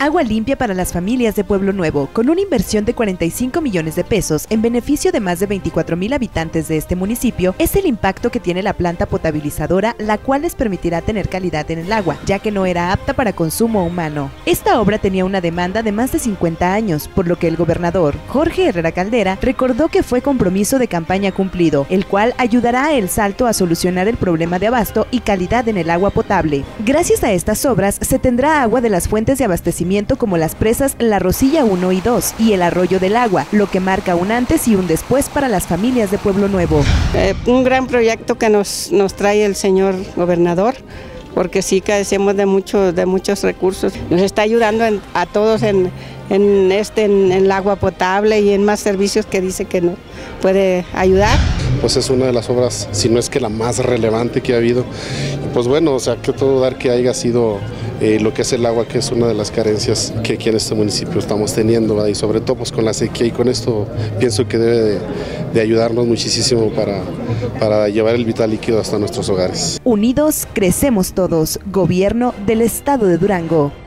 Agua limpia para las familias de Pueblo Nuevo, con una inversión de 45 millones de pesos en beneficio de más de 24,000 habitantes de este municipio, es el impacto que tiene la planta potabilizadora, la cual les permitirá tener calidad en el agua, ya que no era apta para consumo humano. Esta obra tenía una demanda de más de 50 años, por lo que el gobernador Jorge Herrera Caldera recordó que fue compromiso de campaña cumplido, el cual ayudará a El Salto a solucionar el problema de abasto y calidad en el agua potable. Gracias a estas obras se tendrá agua de las fuentes de abastecimiento como las presas La Rosilla 1 y 2 y el Arroyo del Agua, lo que marca un antes y un después para las familias de Pueblo Nuevo. Un gran proyecto que nos trae el señor gobernador, porque sí carecemos de muchos recursos. Nos está ayudando a todos en el agua potable y en más servicios que dice que nos puede ayudar. Pues es una de las obras, si no es que la más relevante que ha habido. Pues bueno, o sea, que todo dar que haya sido lo que es el agua, que es una de las carencias que aquí en este municipio estamos teniendo, ¿verdad? Y sobre todo pues con la sequía, y con esto pienso que debe de ayudarnos muchísimo para llevar el vital líquido hasta nuestros hogares. Unidos, crecemos todos. Gobierno del Estado de Durango.